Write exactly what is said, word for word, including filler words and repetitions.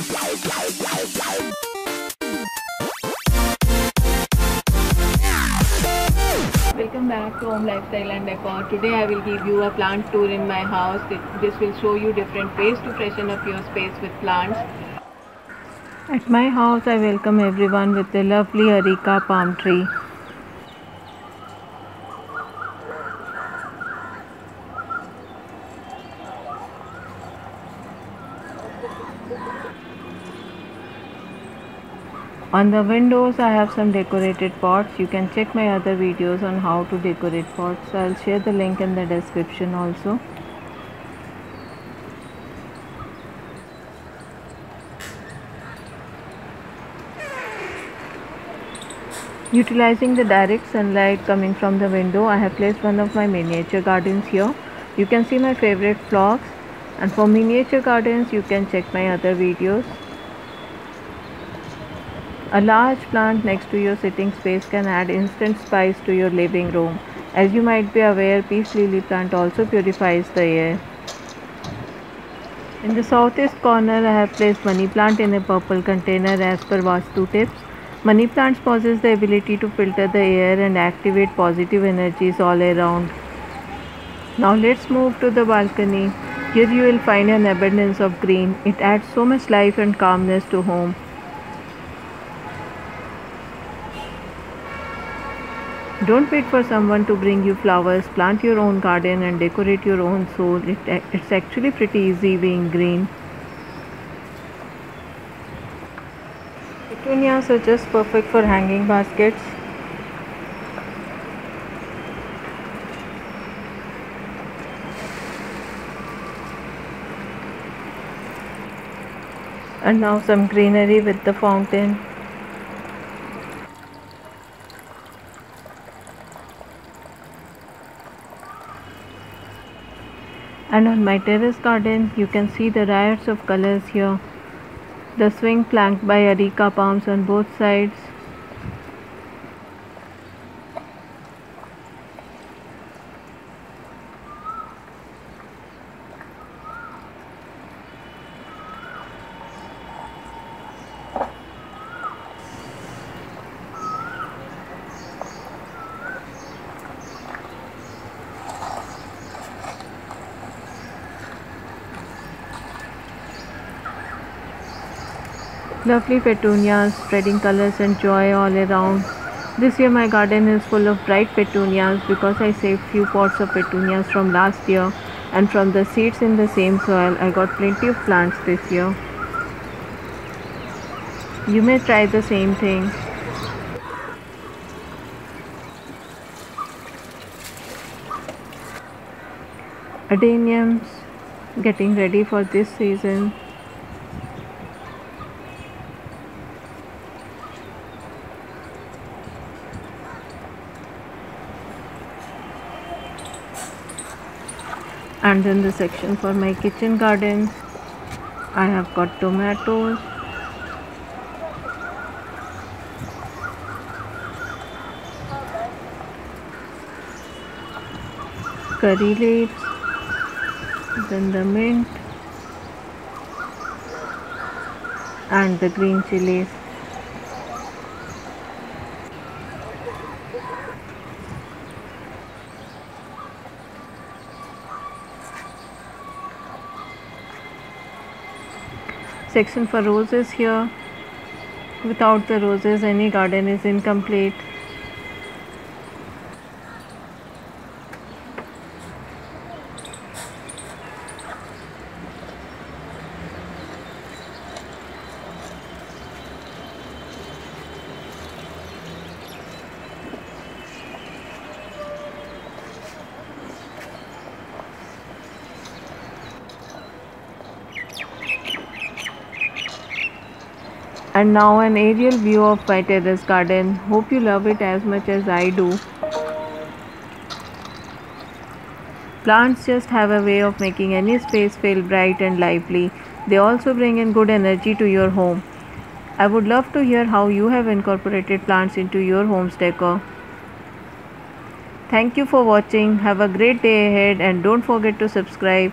Welcome back to Home Lifestyle and Decor. Today I will give you a plant tour in my house. This will show you different ways to freshen up your space with plants. At my house I welcome everyone with the lovely Areca palm tree. On the windows I have some decorated pots. You can check my other videos on how to decorate pots. I'll share the link in the description also. Utilizing the direct sunlight coming from the window, I have placed one of my miniature gardens here. You can see my favorite vlogs, and for miniature gardens you can check my other videos. A large plant next to your sitting space can add instant spice to your living room. As you might be aware, peace lily plant also purifies the air. In the southeast corner, I have placed money plant in a purple container as per Vastu tips. Money plants possess the ability to filter the air and activate positive energies all around. Now let's move to the balcony. Here you will find an abundance of green. It adds so much life and calmness to home. Don't wait for someone to bring you flowers. Plant your own garden and decorate your own soul. It, it's actually pretty easy being green. Petunias are just perfect for hanging baskets. And now some greenery with the fountain. And on my terrace garden, you can see the riots of colors here. The swing flanked by Areca palms on both sides. Lovely petunias spreading colors and joy all around. This year my garden is full of bright petunias because I saved few pots of petunias from last year, and from the seeds in the same soil I got plenty of plants this year. You may try the same thing. Adeniums getting ready for this season. And in the section for my kitchen gardens, I have got tomatoes, curry leaves, then the mint, and the green chilies. Section for roses here. Without the roses, any garden is incomplete. And now an aerial view of my terrace garden. Hope you love it as much as I do. Plants just have a way of making any space feel bright and lively. They also bring in good energy to your home. I would love to hear how you have incorporated plants into your home's decor. Thank you for watching. Have a great day ahead and don't forget to subscribe.